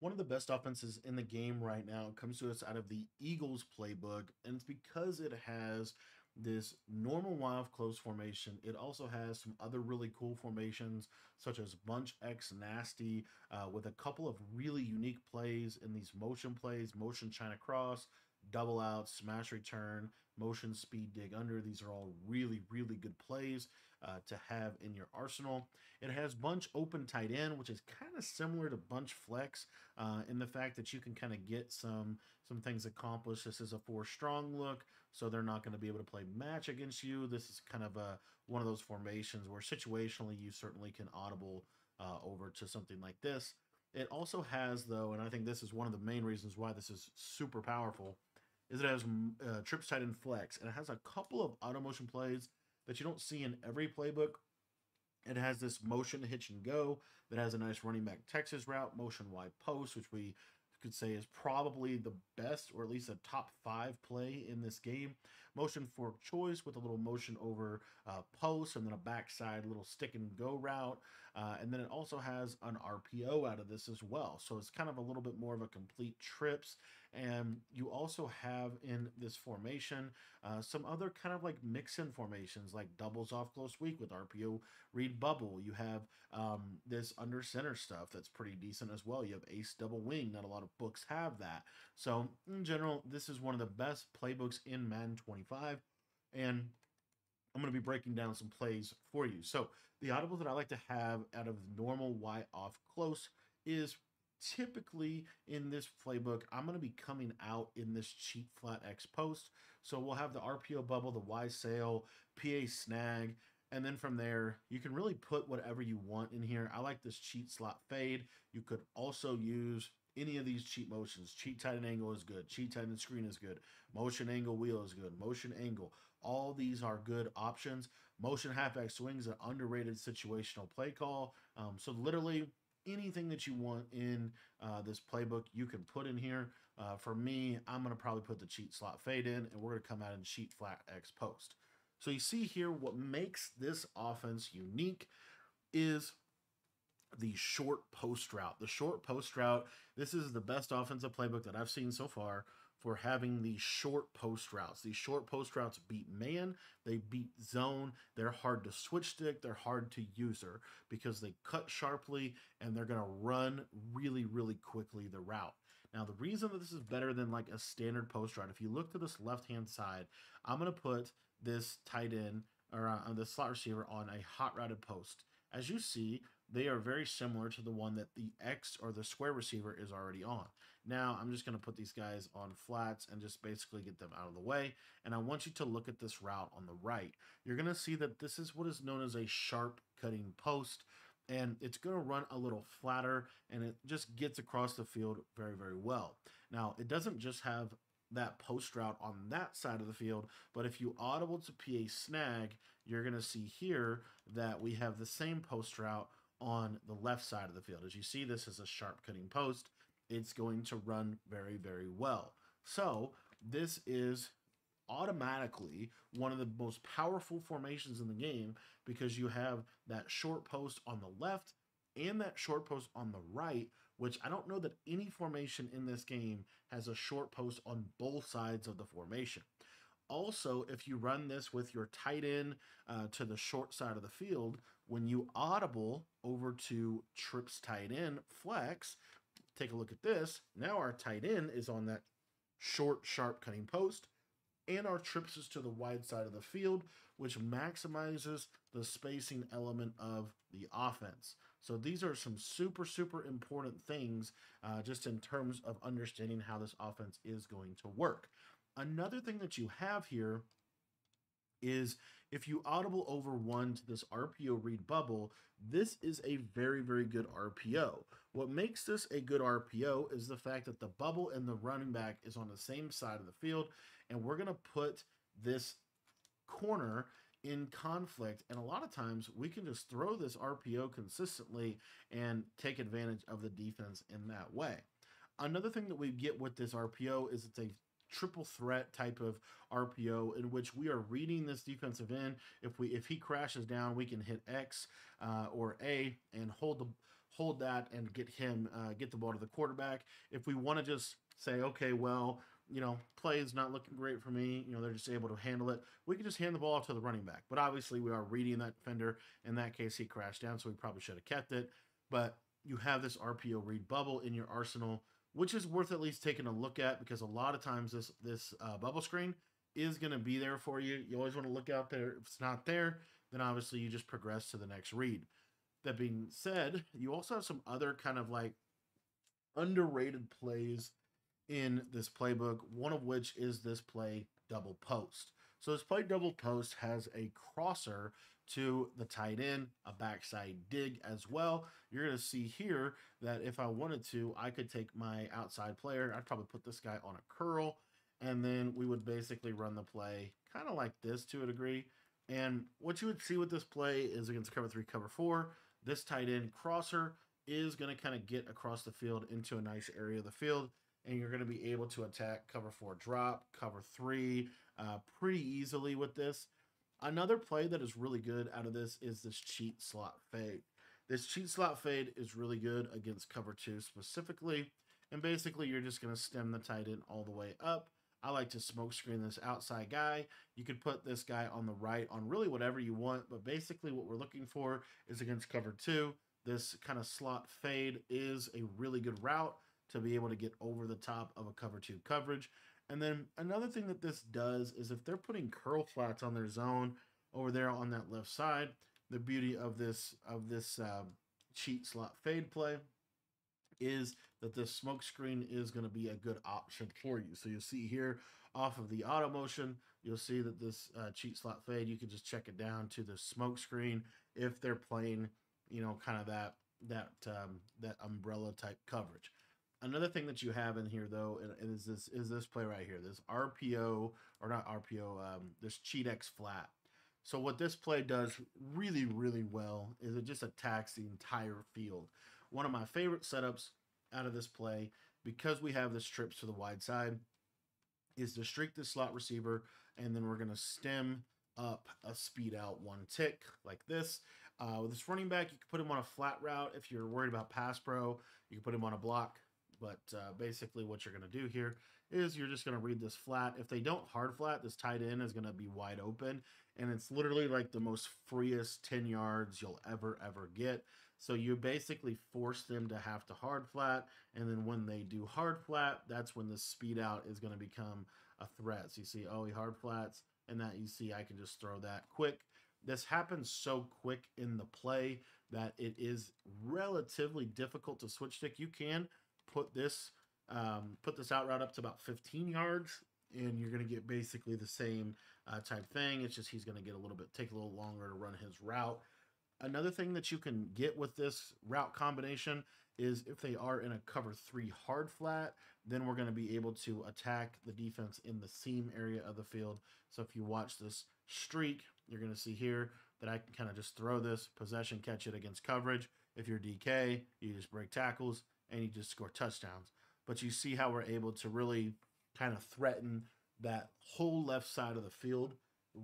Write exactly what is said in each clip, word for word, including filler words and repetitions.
One of the best offenses in the game right now comes to us out of the Eagles playbook, and it's because it has this normal wild close formation. It also has some other really cool formations, such as Bunch X Nasty, uh, with a couple of really unique plays in these motion plays, motion China Cross, double out, smash return, motion speed dig under. These are all really, really good plays uh, to have in your arsenal. It has Bunch Open Tight End, which is kind of similar to Bunch Flex uh, in the fact that you can kind of get some, some things accomplished. This is a four strong look, so they're not going to be able to play match against you. This is kind of a, one of those formations where situationally you certainly can audible uh, over to something like this. It also has, though, and I think this is one of the main reasons why this is super powerful, is it has uh, Trips Tight End Flex, and it has a couple of auto motion plays that you don't see in every playbook. It has this motion hitch and go that has a nice running back Texas route, motion wide post, which we could say is probably the best, or at least a top five play in this game. Motion fork choice with a little motion over uh, post, and then a backside little stick and go route. Uh, and then it also has an R P O out of this as well. So it's kind of a little bit more of a complete trips. And you also have in this formation uh, some other kind of like mix-in formations, like doubles off close weak with R P O read bubble. You have um, this under center stuff that's pretty decent as well. You have ace double wing. Not a lot of books have that. So in general, this is one of the best playbooks in Madden twenty-five, and I'm going to be breaking down some plays for you. So the audible that I like to have out of normal Y off close is typically in this playbook, I'm going to be coming out in this cheap flat X post. So we'll have the R P O bubble, the Y sail, P A snag, and then from there, you can really put whatever you want in here. I like this cheat slot fade. You could also use any of these cheat motions. Cheat tight end angle is good. Cheat tight end screen is good. Motion angle wheel is good. Motion angle. All these are good options. Motion halfback swing is an underrated situational play call. Um, so literally anything that you want in uh, this playbook, you can put in here. Uh, for me, I'm going to probably put the cheat slot fade in, and we're going to come out and cheat flat X post. So you see here what makes this offense unique is the short post route. The short post route, this is the best offensive playbook that I've seen so far for having these short post routes. These short post routes beat man, they beat zone, they're hard to switch stick, they're hard to user because they cut sharply and they're gonna run really, really quickly the route. Now, the reason that this is better than like a standard post route, if you look to this left-hand side, I'm gonna put this tight end or uh, the slot receiver on a hot routed post. As you see, they are very similar to the one that the X or the square receiver is already on. Now, I'm just going to put these guys on flats and just basically get them out of the way. And I want you to look at this route on the right. You're going to see that this is what is known as a sharp cutting post. And it's going to run a little flatter, and it just gets across the field very, very well. Now, it doesn't just have that post route on that side of the field, but if you audible to P A snag, you're going to see here that we have the same post route on the left side of the field. As you see, this is a sharp cutting post. It's going to run very, very well. So this is automatically one of the most powerful formations in the game because you have that short post on the left and that short post on the right, which I don't know that any formation in this game has a short post on both sides of the formation. Also, if you run this with your tight end uh, to the short side of the field, when you audible over to trips tight end flex, take a look at this. Now our tight end is on that short, sharp cutting post, and our trips is to the wide side of the field, which maximizes the spacing element of the offense. So these are some super, super important things uh, just in terms of understanding how this offense is going to work. Another thing that you have here is if you audible over one to this R P O read bubble, this is a very, very good R P O. What makes this a good R P O is the fact that the bubble and the running back is on the same side of the field, and we're going to put this corner in conflict, and a lot of times we can just throw this R P O consistently and take advantage of the defense in that way. Another thing that we get with this R P O is it's a triple threat type of R P O in which we are reading this defensive end. If we if he crashes down, we can hit X uh, or A and hold the hold that and get him, uh, get the ball to the quarterback. If we want to just say, okay, well, you know, play is not looking great for me, you know, they're just able to handle it, we can just hand the ball off to the running back. But obviously we are reading that defender. In that case, he crashed down, so we probably should have kept it. But you have this R P O read bubble in your arsenal, which is worth at least taking a look at, because a lot of times this, this uh, bubble screen is going to be there for you. You always want to look out there. If it's not there, then obviously you just progress to the next read. That being said, you also have some other kind of like underrated plays in this playbook, one of which is this play double post. So this play double post has a crosser to the tight end, a backside dig as well. You're going to see here that if I wanted to, I could take my outside player. I'd probably put this guy on a curl, and then we would basically run the play kind of like this to a degree. And what you would see with this play is against cover three, cover four, this tight end crosser is going to kind of get across the field into a nice area of the field. And you're going to be able to attack cover four drop, cover three uh, pretty easily with this. Another play that is really good out of this is this cheat slot fade. This cheat slot fade is really good against cover two specifically. And basically, you're just going to stem the tight end all the way up. I like to smoke screen this outside guy. You could put this guy on the right on really whatever you want. But basically, what we're looking for is against cover two. This kind of slot fade is a really good route to be able to get over the top of a cover two coverage. And then another thing that this does is if they're putting curl flats on their zone over there on that left side, the beauty of this of this uh, cheat slot fade play is that this smoke screen is going to be a good option for you. So you'll see here off of the auto motion, you'll see that this uh, cheat slot fade, you can just check it down to the smoke screen if they're playing, you know, kind of that that um, that umbrella type coverage. Another thing that you have in here, though, is this is this play right here, this R P O, or not R P O, um, this cheat X flat. So what this play does really, really well is it just attacks the entire field. One of my favorite setups out of this play, because we have the trips to the wide side, is to streak the slot receiver, and then we're going to stem up a speed out one tick like this. Uh, with this running back, you can put him on a flat route. If you're worried about pass pro, you can put him on a block. But uh, basically what you're going to do here is you're just going to read this flat. If they don't hard flat, this tight end is going to be wide open. And it's literally like the most freest ten yards you'll ever, ever get. So you basically force them to have to hard flat. And then when they do hard flat, that's when the speed out is going to become a threat. So you see, oh, he hard flats. And that you see, I can just throw that quick. This happens so quick in the play that it is relatively difficult to switch stick. You can put this um, put this out route up to about fifteen yards, and you're going to get basically the same uh, type thing. It's just he's going to get a little bit, take a little longer to run his route. Another thing that you can get with this route combination is if they are in a cover three hard flat, then we're going to be able to attack the defense in the seam area of the field. So if you watch this streak, you're going to see here that I can kind of just throw this possession, catch it against coverage. If you're D K, you just break tackles and you just score touchdowns. But you see how we're able to really kind of threaten that whole left side of the field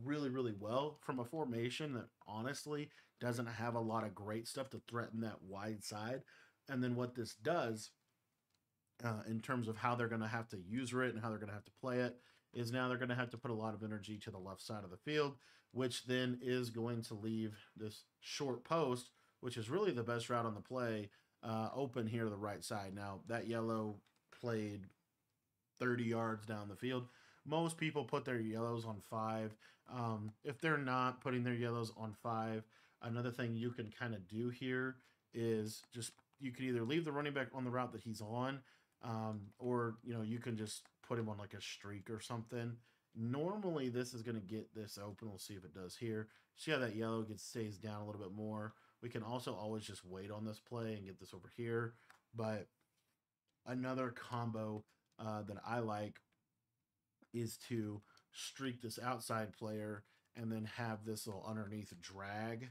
really, really well from a formation that honestly doesn't have a lot of great stuff to threaten that wide side. And then what this does uh, in terms of how they're going to have to use it and how they're going to have to play it is now they're going to have to put a lot of energy to the left side of the field, which then is going to leave this short post, which is really the best route on the play, Uh, open here to the right side. Now, that yellow played thirty yards down the field. Most people put their yellows on five. Um, if they're not putting their yellows on five, another thing you can kind of do here is just, you can either leave the running back on the route that he's on, um, or, you know, you can just put him on like a streak or something. Normally, this is going to get this open. We'll see if it does here. See how that yellow gets stays down a little bit more. We can also always just wait on this play and get this over here. But another combo uh, that I like is to streak this outside player and then have this little underneath drag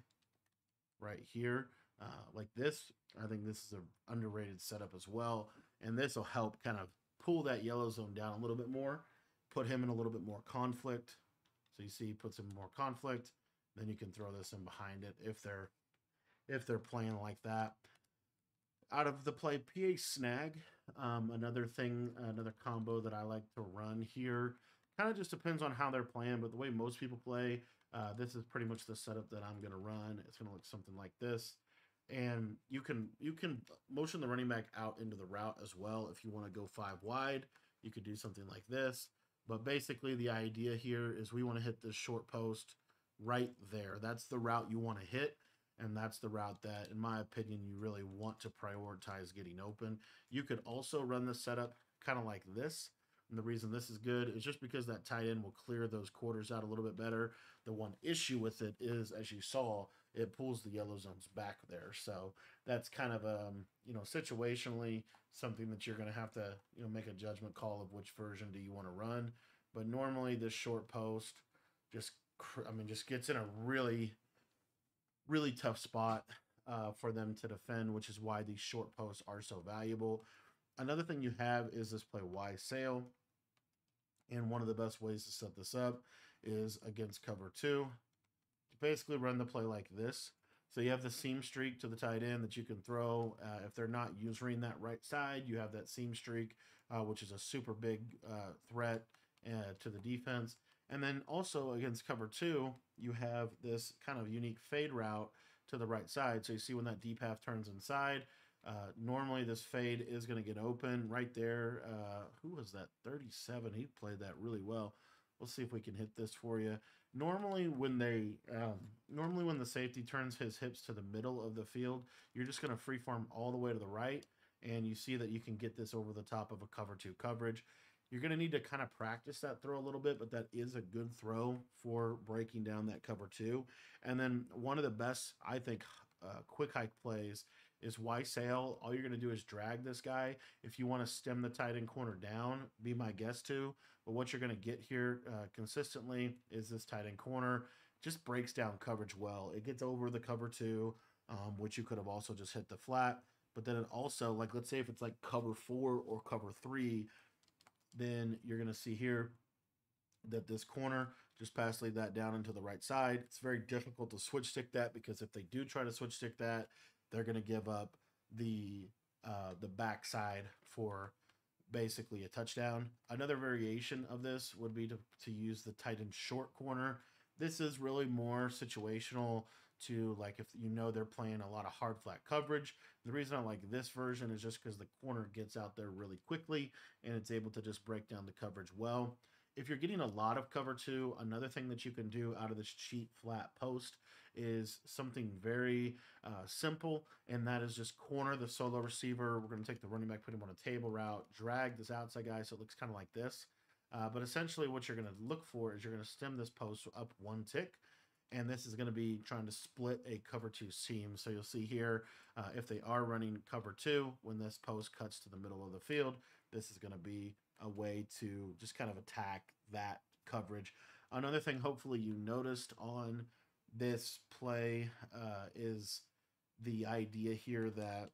right here uh, like this. I think this is an underrated setup as well. And this will help kind of pull that yellow zone down a little bit more, put him in a little bit more conflict. So you see he puts him in more conflict. Then you can throw this in behind it if they're if they're playing like that. Out of the play, P A Snag, um, another thing, another combo that I like to run here. Kind of just depends on how they're playing, but the way most people play, uh, this is pretty much the setup that I'm going to run. It's going to look something like this. And you can you can motion the running back out into the route as well. If you want to go five wide, you could do something like this. But basically the idea here is we want to hit this short post right there. That's the route you want to hit. And that's the route that, in my opinion, you really want to prioritize getting open. You could also run this setup kind of like this. And the reason this is good is just because that tight end will clear those quarters out a little bit better. The one issue with it is, as you saw, it pulls the yellow zones back there. So that's kind of, um, you know, situationally something that you're going to have to, you know, make a judgment call of which version do you want to run. But normally this short post just, I mean, just gets in a really... really tough spot uh, for them to defend, which is why these short posts are so valuable. Another thing you have is this play Y Sale. And one of the best ways to set this up is against cover two. You basically run the play like this. So you have the seam streak to the tight end that you can throw. Uh, if they're not using that right side, you have that seam streak, uh, which is a super big uh, threat uh, to the defense. And then also against cover two, you have this kind of unique fade route to the right side. So you see when that deep half turns inside, uh, normally this fade is going to get open right there. Uh, who was that? thirty-seven. He played that really well. We'll see if we can hit this for you. Normally when they, um, normally when the safety turns his hips to the middle of the field, you're just going to freeform all the way to the right. And you see that you can get this over the top of a cover two coverage. You're going to need to kind of practice that throw a little bit, but that is a good throw for breaking down that cover two. And then one of the best, I think, uh, quick hike plays is Y Sale. All you're going to do is drag this guy. If you want to stem the tight end corner down, be my guest too. But what you're going to get here uh, consistently is this tight end corner just breaks down coverage well. It gets over the cover two, um, which you could have also just hit the flat. But then it also, like, let's say if it's like cover four or cover three, then you're going to see here that this corner just passed laid that down into the right side. It's very difficult to switch stick that, because if they do try to switch stick that, they're going to give up the uh, the backside for basically a touchdown. Another variation of this would be to, to use the tight end short corner. This is really more situational to, like, if you know they're playing a lot of hard flat coverage. The reason I like this version is just because the corner gets out there really quickly and it's able to just break down the coverage well. If you're getting a lot of cover two, another thing that you can do out of this cheap flat post is something very uh, simple, and that is just corner the solo receiver. We're going to take the running back, put him on a table route, drag this outside guy so it looks kind of like this. Uh, but essentially what you're going to look for is you're going to stem this post up one tick, and this is going to be trying to split a cover two seam. So you'll see here, uh, if they are running cover two, when this post cuts to the middle of the field, this is going to be a way to just kind of attack that coverage. Another thing hopefully you noticed on this play uh, is the idea here that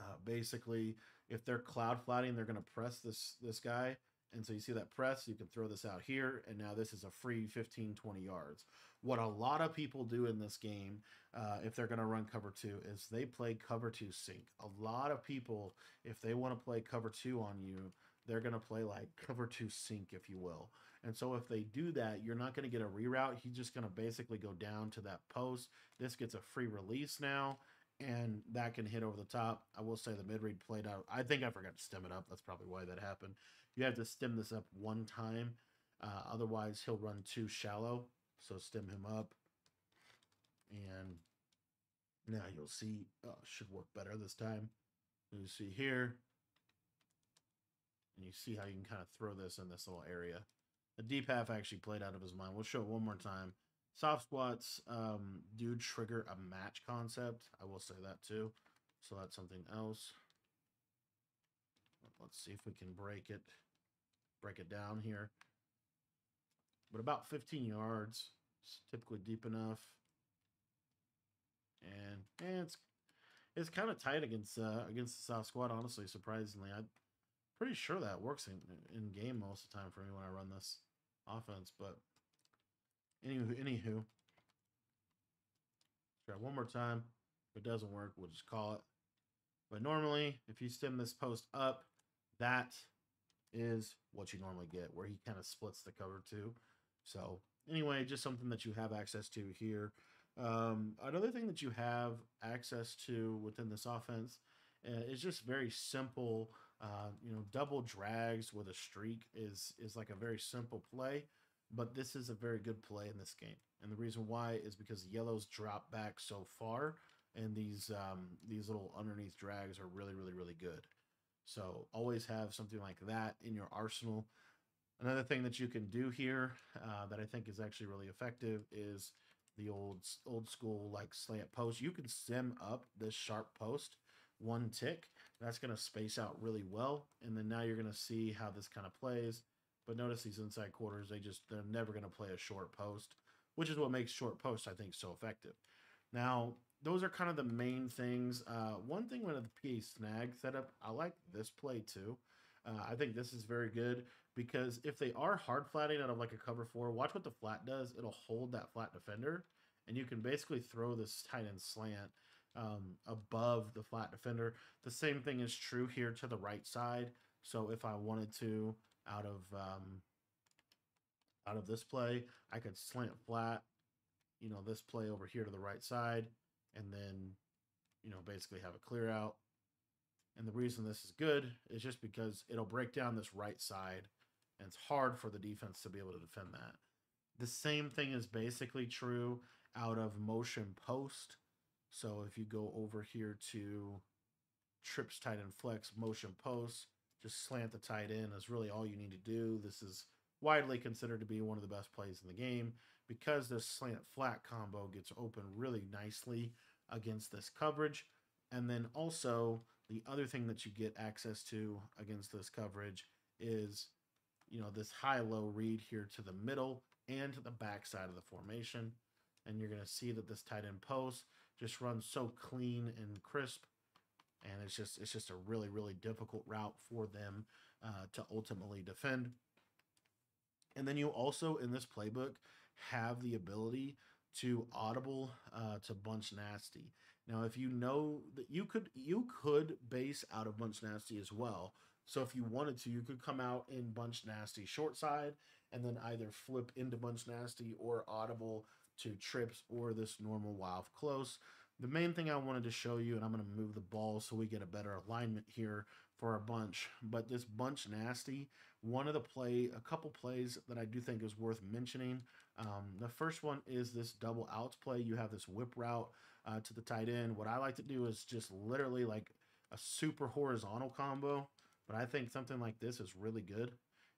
uh, basically if they're cloud flatting, they're going to press this this guy. And so you see that press, you can throw this out here, and now this is a free fifteen, twenty yards. What a lot of people do in this game, uh, if they're going to run cover two, is they play cover two sync. A lot of people, if they want to play cover two on you, they're going to play like cover two sync, if you will. And so if they do that, you're not going to get a reroute. He's just going to basically go down to that post. This gets a free release now, and that can hit over the top. I will say the mid-read played out. I think I forgot to stem it up. That's probably why that happened. You have to stem this up one time. Uh, otherwise, he'll run too shallow. So stem him up. And now you'll see. Oh, should work better this time. You see here. And you see how you can kind of throw this in this little area. The deep half actually played out of his mind. We'll show it one more time. Soft squats um, do trigger a match concept. I will say that too. So that's something else. Let's see if we can break it, break it down here. But about fifteen yards, it's typically deep enough. And, and it's it's kind of tight against uh, against the soft squat. Honestly, surprisingly, I'm pretty sure that works in, in game most of the time for me when I run this offense, but. Anywho, anywho, try one more time. If it doesn't work, we'll just call it. But normally, if you stem this post up, that is what you normally get, where he kind of splits the cover too. So anyway, just something that you have access to here. Um, another thing that you have access to within this offense uh, is just very simple, uh, you know, double drags with a streak is, is like a very simple play, but this is a very good play in this game. And the reason why is because yellows drop back so far, and these, um, these little underneath drags are really, really, really good. So always have something like that in your arsenal. Another thing that you can do here uh, that I think is actually really effective is the old old school like slant post. You can sim up this sharp post one tick. That's going to space out really well. And then now you're going to see how this kind of plays. But notice these inside quarters, they just, they're never going to play a short post, which is what makes short posts, I think, so effective. Now, those are kind of the main things. Uh, one thing with the P A snag setup, I like this play too. Uh, I think this is very good because if they are hard flatting out of like a cover four, watch what the flat does. It'll hold that flat defender, and you can basically throw this tight end slant um, above the flat defender. The same thing is true here to the right side. So if I wanted to, out of um, out of this play, I could slant flat, you know, this play over here to the right side, and then, you know, basically have a clear out. And the reason this is good is just because it'll break down this right side, and it's hard for the defense to be able to defend that. The same thing is basically true out of motion post. So if you go over here to trips tight end flex motion post, just slant the tight end is really all you need to do. This is widely considered to be one of the best plays in the game because this slant flat combo gets open really nicely against this coverage. And then also, the other thing that you get access to against this coverage is, you know, this high-low read here to the middle and to the backside of the formation. And you're going to see that this tight end post just runs so clean and crisp. And it's just, it's just a really, really difficult route for them uh, to ultimately defend. And then you also, in this playbook, have the ability to audible uh, to bunch nasty. Now, if you know that you could, you could base out of bunch nasty as well. So if you wanted to, you could come out in bunch nasty short side and then either flip into bunch nasty or audible to trips or this normal wild close. The main thing I wanted to show you, and I'm going to move the ball so we get a better alignment here for our bunch, but this bunch nasty, one of the play, a couple plays that I do think is worth mentioning. Um, the first one is this double out play. You have this whip route uh, to the tight end. What I like to do is just literally like a super horizontal combo, but I think something like this is really good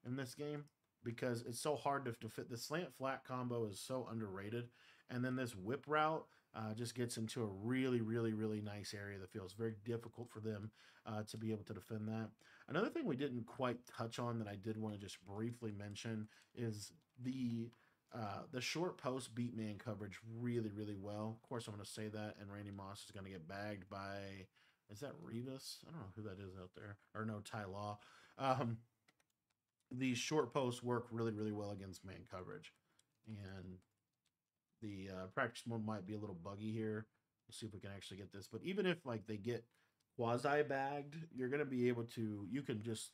in this game because it's so hard to, to fit. The slant flat combo is so underrated. And then this whip route uh, just gets into a really, really, really nice area of the field. It's very difficult for them uh, to be able to defend that. Another thing we didn't quite touch on that I did want to just briefly mention is the uh, the short post beat man coverage really, really well. Of course, I'm going to say that, and Randy Moss is going to get bagged by, is that Revis? I don't know who that is out there. Or no, Ty Law. Um, these short posts work really, really well against man coverage. And the uh, practice mode might be a little buggy here. We'll see if we can actually get this. But even if like they get quasi bagged, you're gonna be able to. You can just,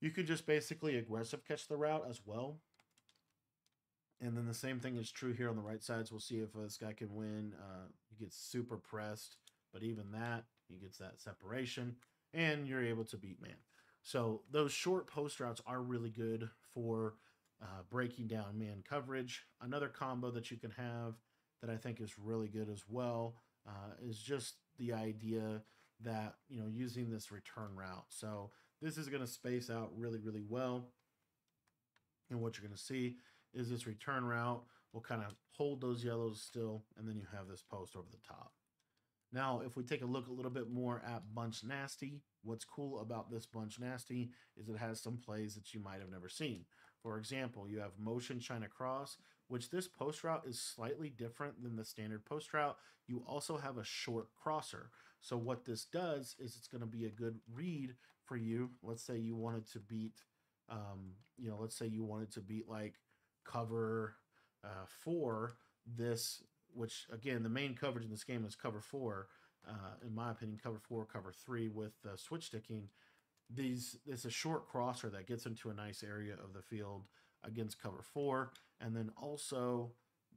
you can just basically aggressive catch the route as well. And then the same thing is true here on the right sides. We'll see if uh, this guy can win. Uh, he gets super pressed, but even that, he gets that separation, and you're able to beat man. So those short post routes are really good for Uh, breaking down man coverage. Another combo that you can have that I think is really good as well uh, is just the idea that, you know, using this return route. So this is going to space out really, really well. And what you're going to see is this return route will kind of hold those yellows still, and then you have this post over the top. Now, if we take a look a little bit more at bunch nasty, what's cool about this bunch nasty is it has some plays that you might have never seen. For example, you have motion China cross, which this post route is slightly different than the standard post route. You also have a short crosser. So what this does is it's going to be a good read for you. Let's say you wanted to beat, um, you know, let's say you wanted to beat like cover uh, four, this, which again, the main coverage in this game is cover four. uh, in my opinion, cover four, cover three with uh, switch sticking. These, it's a short crosser that gets into a nice area of the field against cover four. And then also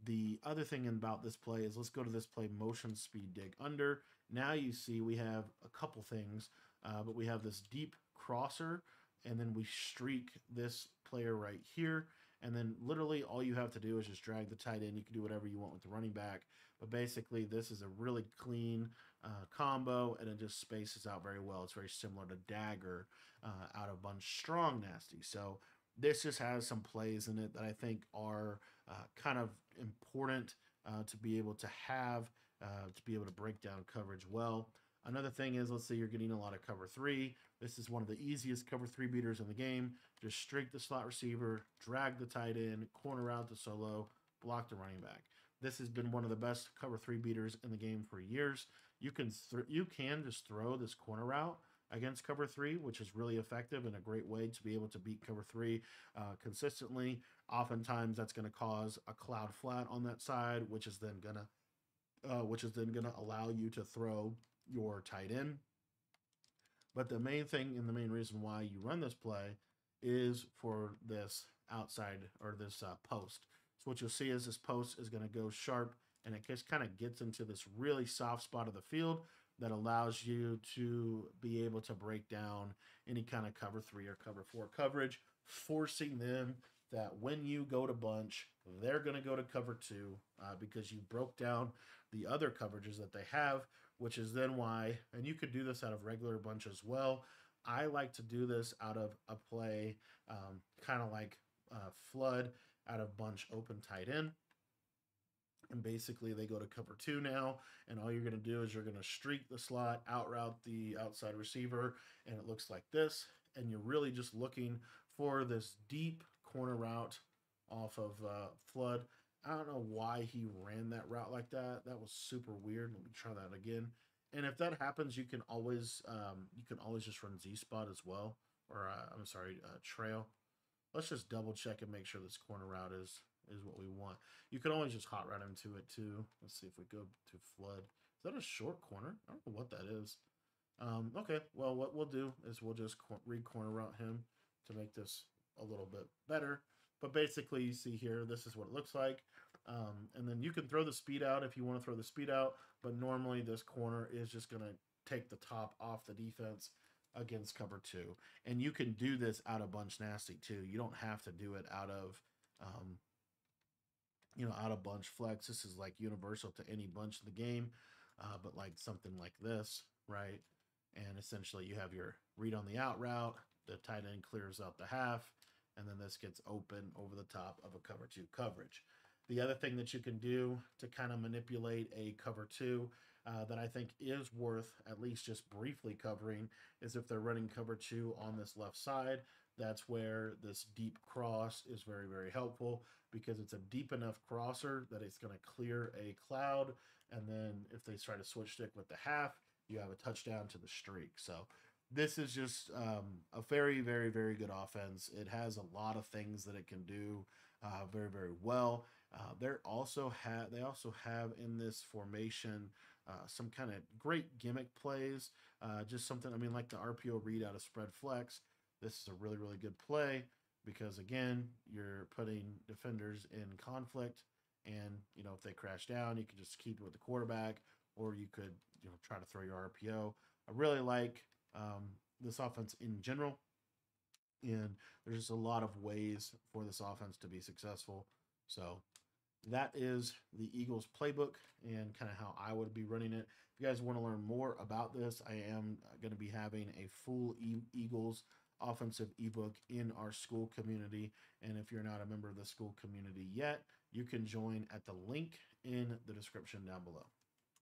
the other thing about this play is, let's go to this play, motion speed dig under. Now you see we have a couple things, uh, but we have this deep crosser, and then we streak this player right here. And then literally all you have to do is just drag the tight end. You can do whatever you want with the running back. But basically this is a really clean uh, combo, and it just spaces out very well. It's very similar to Dagger uh, out of Bunch Strong Nasty. So this just has some plays in it that I think are uh, kind of important uh, to be able to have, uh, to be able to break down coverage well. Another thing is, let's say you're getting a lot of cover three. This is one of the easiest cover three beaters in the game. Just streak the slot receiver, drag the tight end, corner out the solo, block the running back. This has been one of the best cover three beaters in the game for years. You can th you can just throw this corner route against cover three, which is really effective and a great way to be able to beat cover three uh, consistently. Oftentimes that's going to cause a cloud flat on that side, which is then gonna uh, which is then gonna allow you to throw your tight end. But the main thing and the main reason why you run this play is for this outside, or this uh, post. So what you'll see is this post is going to go sharp, and it just kind of gets into this really soft spot of the field that allows you to be able to break down any kind of cover three or cover four coverage, forcing them that when you go to bunch, they're going to go to cover two uh, because you broke down the other coverages that they have, which is then why, and you could do this out of regular bunch as well. I like to do this out of a play um, kind of like uh, flood out of bunch open tight end. And basically they go to cover two now, and all you're going to do is you're going to streak the slot, out route the outside receiver, and it looks like this. And you're really just looking for this deep corner route off of uh, flood. I don't know why he ran that route like that. That was super weird. Let me try that again. And if that happens, you can always um, you can always just run Z spot as well, or uh, I'm sorry, uh, trail. Let's just double check and make sure this corner route is is what we want. You can always just hot route into it too. Let's see if we go to flood. Is that a short corner? I don't know what that is. Um, okay. Well, what we'll do is we'll just re-corner route him to make this a little bit better. But basically, you see here, this is what it looks like. Um, and then you can throw the speed out if you want to throw the speed out. But normally, this corner is just going to take the top off the defense against cover two. And you can do this out of bunch nasty, too. You don't have to do it out of, um, you know, out of bunch flex. This is like universal to any bunch in the game. Uh, but like something like this, right? And essentially, you have your read on the out route. The tight end clears out the half, and then this gets open over the top of a cover two coverage. The other thing that you can do to kind of manipulate a cover two uh, that I think is worth at least just briefly covering is if they're running cover two on this left side, that's where this deep cross is very, very helpful, because it's a deep enough crosser that it's going to clear a cloud. And then if they try to switch stick with the half, you have a touchdown to the streak. So this is just um, a very, very, very good offense. It has a lot of things that it can do uh, very, very well. Uh, they're also ha they also have in this formation uh, some kind of great gimmick plays, uh, just something, I mean, like the R P O read out of spread flex. This is a really, really good play because, again, you're putting defenders in conflict, and, you know, if they crash down, you can just keep it with the quarterback, or you could, you know, try to throw your R P O. I really like Um, this offense in general, and there's just a lot of ways for this offense to be successful. So that is the Eagles playbook and kind of how I would be running it. If you guys want to learn more about this, I am going to be having a full e Eagles offensive ebook in our school community, and if you're not a member of the school community yet, you can join at the link in the description down below.